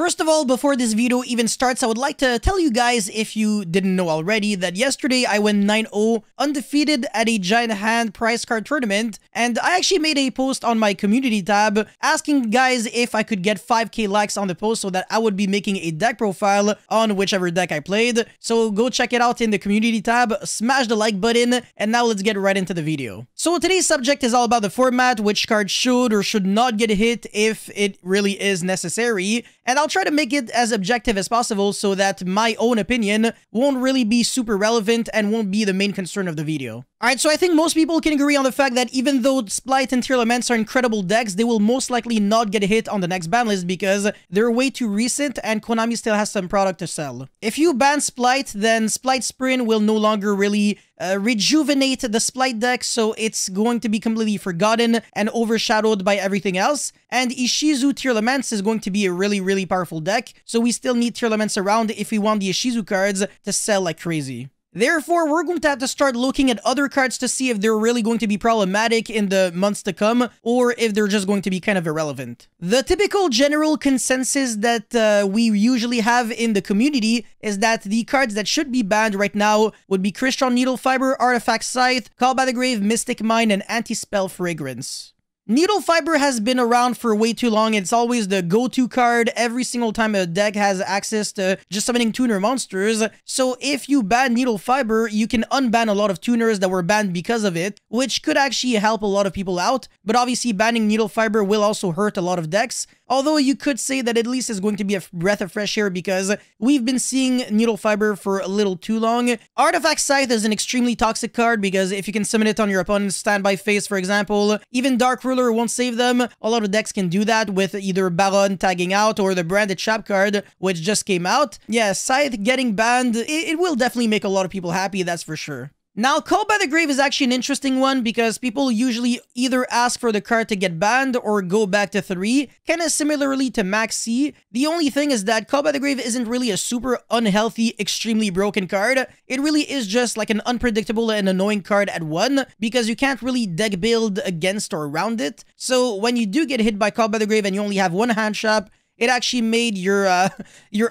First of all, before this video even starts, I would like to tell you guys, if you didn't know already, that yesterday I went 9-0 undefeated at a giant hand prize card tournament, and I actually made a post on my community tab asking guys if I could get 5k likes on the post so that I would be making a deck profile on whichever deck I played. So go check it out in the community tab, smash the like button, and now let's get right into the video. So today's subject is all about the format, which cards should or should not get hit if it really is necessary, and I'll try to make it as objective as possible so that my own opinion won't really be super relevant and won't be the main concern of the video. Alright, so I think most people can agree on the fact that even though Splight and Tearlaments are incredible decks, they will most likely not get a hit on the next ban list because they're way too recent and Konami still has some product to sell. If you ban Splight, then Splight Sprind will no longer really rejuvenate the Splight deck, so it's going to be completely forgotten and overshadowed by everything else. And Ishizu Tearlaments is going to be a really powerful deck, so we still need Tearlaments around if we want the Ishizu cards to sell like crazy. Therefore, we're going to have to start looking at other cards to see if they're really going to be problematic in the months to come, or if they're just going to be kind of irrelevant. The typical general consensus that we usually have in the community is that the cards that should be banned right now would be Crystron Needle Fiber, Artifact Scythe, Call by the Grave, Mystic Mine, and Anti-Spell Fragrance. Needle Fiber has been around for way too long. It's always the go-to card every single time a deck has access to just summoning tuner monsters. So if you ban Needle Fiber, you can unban a lot of tuners that were banned because of it, which could actually help a lot of people out. But obviously banning Needle Fiber will also hurt a lot of decks. Although you could say that at least it's going to be a breath of fresh air because we've been seeing Needle Fiber for a little too long. Artifact Scythe is an extremely toxic card because if you can summon it on your opponent's standby phase, for example, even Dark Ruler won't save them. A lot of decks can do that with either Baron tagging out or the Branded Chap card, which just came out. Yeah, Scythe getting banned, it will definitely make a lot of people happy, that's for sure. Now, Call by the Grave is actually an interesting one because people usually either ask for the card to get banned or go back to 3, kind of similarly to Maxx C. The only thing is that Call by the Grave isn't really a super unhealthy, extremely broken card. It really is just like an unpredictable and annoying card at 1 because you can't really deck build against or around it. So when you do get hit by Call by the Grave and you only have one hand shop, it actually made your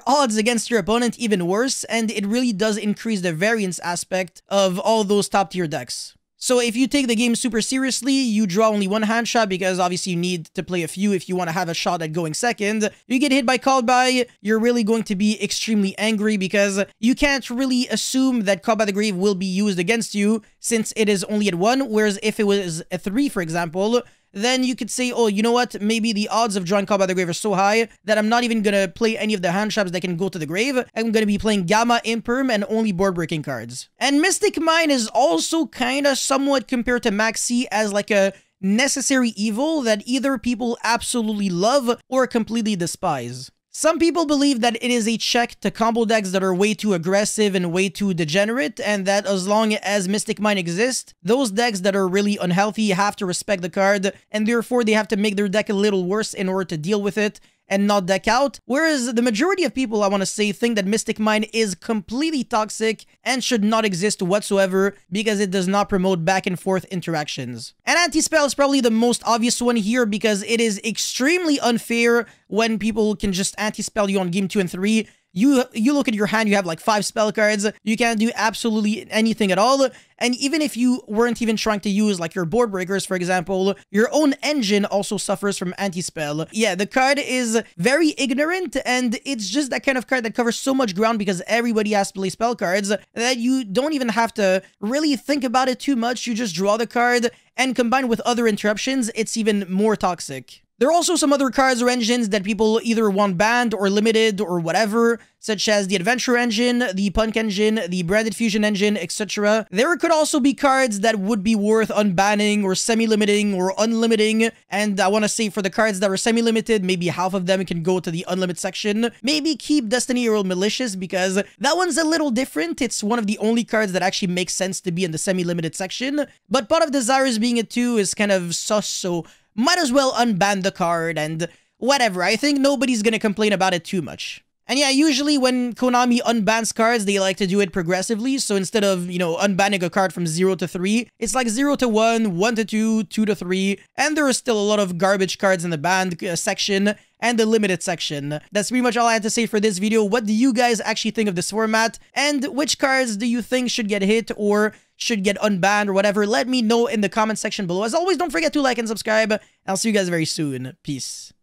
odds against your opponent even worse, and it really does increase the variance aspect of all those top tier decks. So if you take the game super seriously, you draw only one hand shot because obviously you need to play a few if you want to have a shot at going second. You get hit by Call By, you're really going to be extremely angry because you can't really assume that Call By the Grave will be used against you since it is only at 1, whereas if it was a 3, for example, then you could say, oh, you know what, maybe the odds of drawing Call by the Grave are so high that I'm not even going to play any of the hand shops that can go to the grave. I'm going to be playing Gamma, Imperm, and only board-breaking cards. And Mystic Mine is also kind of somewhat compared to Maxx C as like a necessary evil that either people absolutely love or completely despise. Some people believe that it is a check to combo decks that are way too aggressive and way too degenerate, and that as long as Mystic Mine exists, those decks that are really unhealthy have to respect the card, and therefore they have to make their deck a little worse in order to deal with it and not deck out, whereas the majority of people, I want to say, think that Mystic Mine is completely toxic and should not exist whatsoever because it does not promote back and forth interactions. And Anti-Spell is probably the most obvious one here because it is extremely unfair when people can just anti-spell you on game 2 and 3. You look at your hand, you have like 5 spell cards, you can't do absolutely anything at all, and even if you weren't even trying to use like your board breakers, for example, your own engine also suffers from anti-spell. Yeah, the card is very ignorant, and it's just that kind of card that covers so much ground because everybody has to play spell cards that you don't even have to really think about it too much, you just draw the card, and combined with other interruptions, it's even more toxic. There are also some other cards or engines that people either want banned or limited or whatever, such as the Adventure Engine, the Punk Engine, the Branded Fusion Engine, etc. There could also be cards that would be worth unbanning or semi-limiting or unlimiting, and I want to say for the cards that are semi-limited, maybe half of them can go to the unlimit section. Maybe keep Destiny HERO Malicious because that one's a little different. It's one of the only cards that actually makes sense to be in the semi-limited section, but Pot of Desires being a 2 is kind of sus, so might as well unban the card and whatever. I think nobody's gonna complain about it too much. And yeah, usually when Konami unbans cards, they like to do it progressively. So instead of, you know, unbanning a card from 0 to 3, it's like 0 to 1, 1 to 2, 2 to 3. And there are still a lot of garbage cards in the banned section. and the limited section. That's pretty much all I had to say for this video. What do you guys actually think of this format? And which cards do you think should get hit or should get unbanned or whatever? Let me know in the comment section below. As always, don't forget to like and subscribe. I'll see you guys very soon. Peace.